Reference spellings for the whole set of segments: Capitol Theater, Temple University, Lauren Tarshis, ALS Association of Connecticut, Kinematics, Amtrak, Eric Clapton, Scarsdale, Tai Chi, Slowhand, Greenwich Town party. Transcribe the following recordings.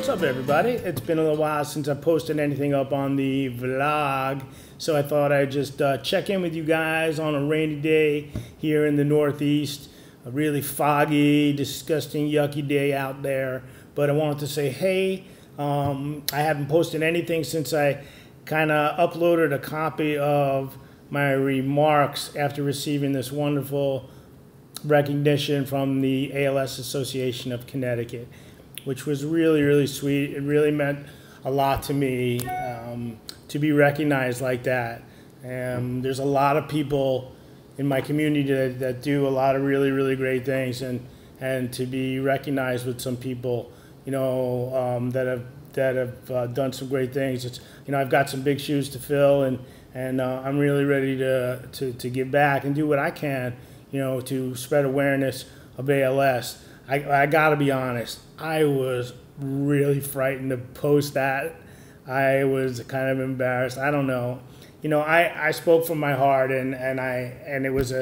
What's up, everybody? It's been a little while since I posted anything up on the vlog, so I thought I'd just check in with you guys on a rainy day here in the Northeast. A really foggy, disgusting, yucky day out there. But I wanted to say, hey, I haven't posted anything since I kind of uploaded a copy of my remarks after receiving this wonderful recognition from the ALS Association of Connecticut, which was really, really sweet. It really meant a lot to me to be recognized like that. And there's a lot of people in my community that do a lot of really, really great things, and to be recognized with some people, you know, that have done some great things. It's, you know, I've got some big shoes to fill, and I'm really ready to give back and do what I can, you know, to spread awareness of ALS. I gotta be honest, I was really frightened to post that. I was kind of embarrassed. I don't know. You know, I spoke from my heart, and it was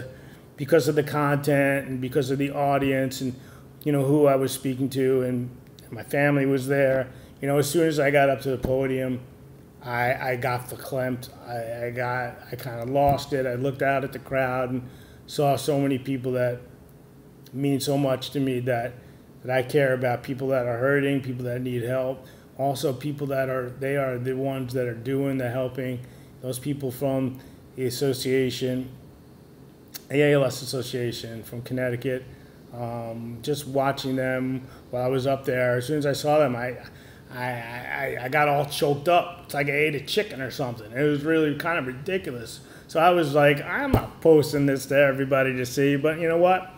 because of the content and because of the audience and, you know, who I was speaking to, and my family was there. You know, as soon as I got up to the podium, I got verklempt. I kind of lost it. I looked out at the crowd and saw so many people that mean so much to me, that I care about, people that are hurting, people that need help, also people that are the ones that are doing the helping, those people from the association, the ALS Association from Connecticut. Just watching them while I was up there, as soon as I saw them, I got all choked up. It's like I ate a chicken or something. It was really kind of ridiculous. So I was like, I'm not posting this to everybody to see, but you know what?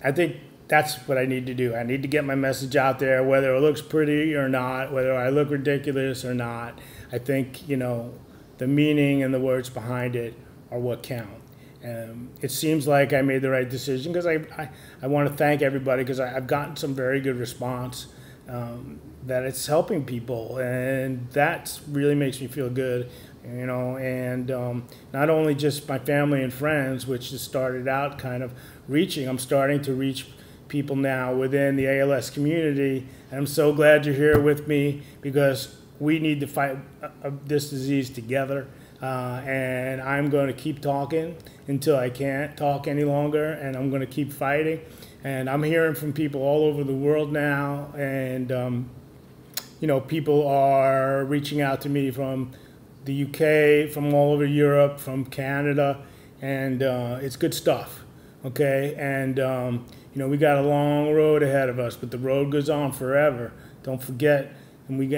I think that's what I need to do. I need to get my message out there, whether it looks pretty or not, whether I look ridiculous or not. I think, you know, the meaning and the words behind it are what count. It seems like I made the right decision, because I want to thank everybody, because I've gotten some very good response, that it's helping people, and that really makes me feel good, you know. And not only just my family and friends, which just started out kind of reaching, I'm starting to reach people now within the ALS community, and I'm so glad you're here with me, because we need to fight this disease together, and I'm going to keep talking until I can't talk any longer, and I'm going to keep fighting. And I'm hearing from people all over the world now, and you know, people are reaching out to me from the UK, from all over Europe, from Canada, and it's good stuff. Okay, and you know, we got a long road ahead of us, but the road goes on forever. Don't forget, and we're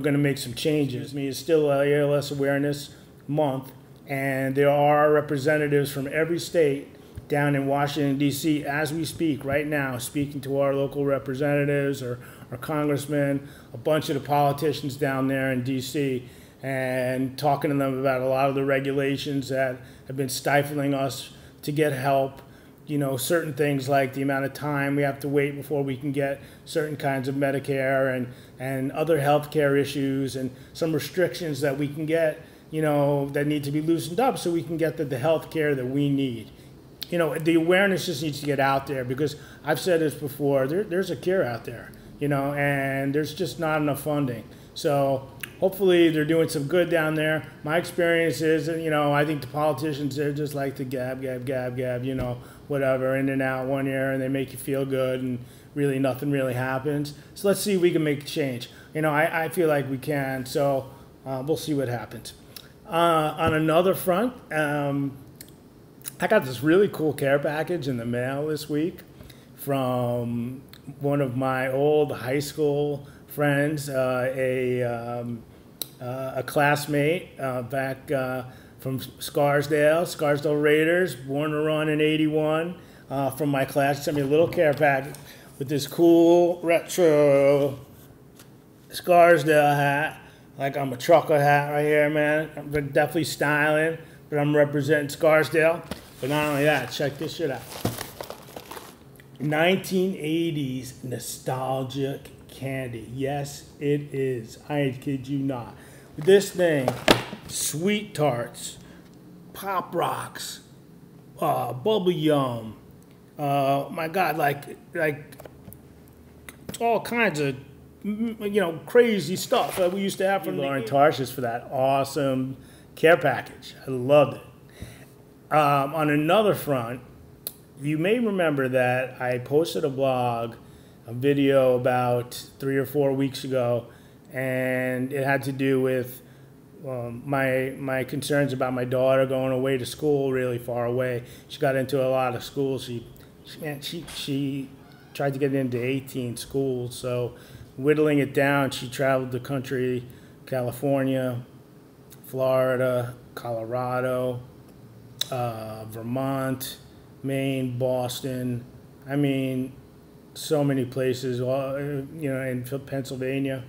going to make some changes. I mean, it's still ALS Awareness Month, and there are representatives from every state down in Washington, D.C. as we speak right now, speaking to our local representatives or our congressmen, a bunch of the politicians down there in D.C., and talking to them about a lot of the regulations that have been stifling us to get help. You know, certain things like the amount of time we have to wait before we can get certain kinds of Medicare, and other health care issues, and some restrictions that we can get, you know, that need to be loosened up so we can get the health care that we need. You know, the awareness just needs to get out there, because I've said this before, there's a cure out there, you know, and there's just not enough funding. So hopefully they're doing some good down there. My experience is, you know, I think the politicians, they're just like the gab, gab, gab, gab, you know, whatever, in and out, one ear, and they make you feel good, and really nothing really happens. So let's see if we can make a change. You know, I feel like we can, so we'll see what happens. On another front, I got this really cool care package in the mail this week from one of my old high school friends, a classmate back from Scarsdale Raiders, born to run in '81, from my class. Sent me a little care package with this cool retro Scarsdale hat. Like, I'm a trucker hat right here, man. I'm definitely styling, but I'm representing Scarsdale. But not only that, check this shit out. 1980s nostalgic candy. Yes, it is. I kid you not. This thing, Sweet Tarts, Pop Rocks, Bubble Yum, my God, like all kinds of you know, crazy stuff that we used to have from Lauren Tarshis for that awesome care package. I loved it. On another front, you may remember that I posted a blog, a video about 3 or 4 weeks ago, and it had to do with my concerns about my daughter going away to school really far away. She got into a lot of schools. She tried to get into 18 schools, so whittling it down, she traveled the country, California, Florida, Colorado, Vermont, Maine, Boston. I mean, so many places, you know, in Pennsylvania.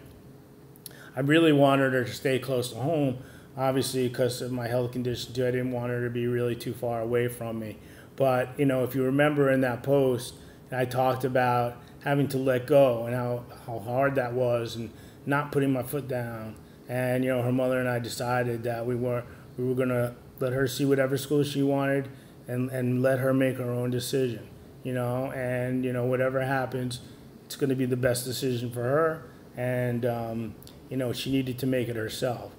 I really wanted her to stay close to home, obviously, because of my health condition too. I didn't want her to be really too far away from me. But, you know, if you remember in that post, I talked about having to let go and how hard that was and not putting my foot down. And, you know, her mother and I decided that we were going to let her see whatever school she wanted and let her make her own decision, you know. And, you know, whatever happens, it's going to be the best decision for her. And, you know, she needed to make it herself.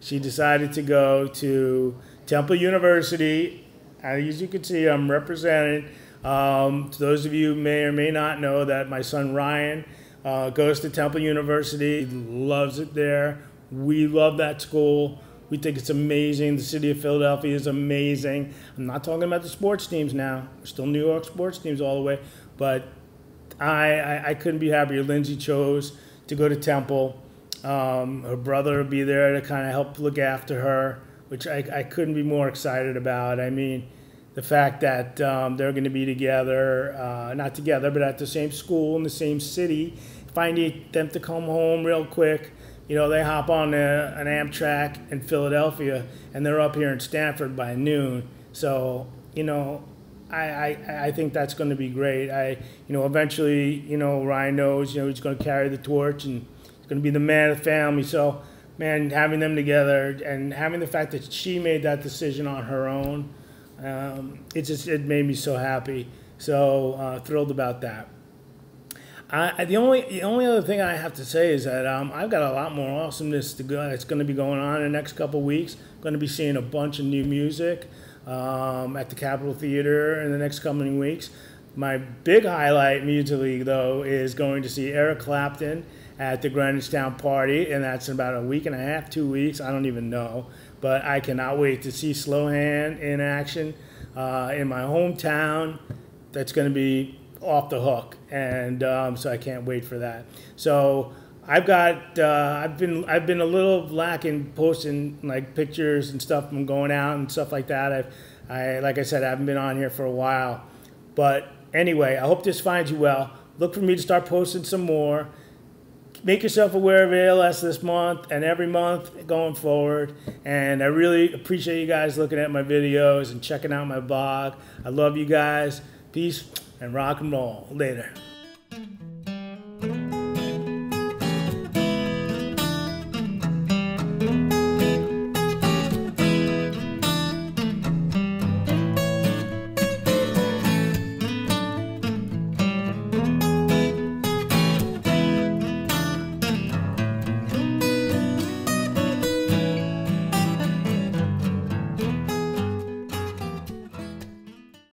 She decided to go to Temple University. As you can see, I'm represented. To those of you who may or may not know that my son Ryan goes to Temple University. He loves it there. We love that school. We think it's amazing. The city of Philadelphia is amazing. I'm not talking about the sports teams now. We're still New York sports teams all the way. But I couldn't be happier. Lindsay chose to go to Temple. Her brother would be there to kind of help look after her, which I couldn't be more excited about. I mean, the fact that they're going to be together, not together, but at the same school in the same city. If I need them to come home real quick, you know, they hop on an Amtrak in Philadelphia, and they're up here in Stamford by noon. So, you know, I think that's going to be great. You know, eventually, you know, Ryan knows, you know, he's going to carry the torch, and going to be the man of the family. So, man, having them together and having the fact that she made that decision on her own, it made me so happy. So thrilled about that. The only other thing I have to say is that I've got a lot more awesomeness to go. It's going to be going on in the next couple of weeks. I'm going to be seeing a bunch of new music at the Capitol Theater in the next coming weeks. My big highlight musically, though, is going to see Eric Clapton at the Greenwich Town party, and that's in about a week and a half, 2 weeks, I don't even know. But I cannot wait to see Slowhand in action in my hometown. That's gonna be off the hook, and so I can't wait for that. So I've got, I've been a little lacking posting like pictures and stuff from going out and stuff like that. Like I said, I haven't been on here for a while. But anyway, I hope this finds you well. Look for me to start posting some more. Make yourself aware of ALS this month and every month going forward. And I really appreciate you guys looking at my videos and checking out my blog. I love you guys. Peace and rock and roll. Later.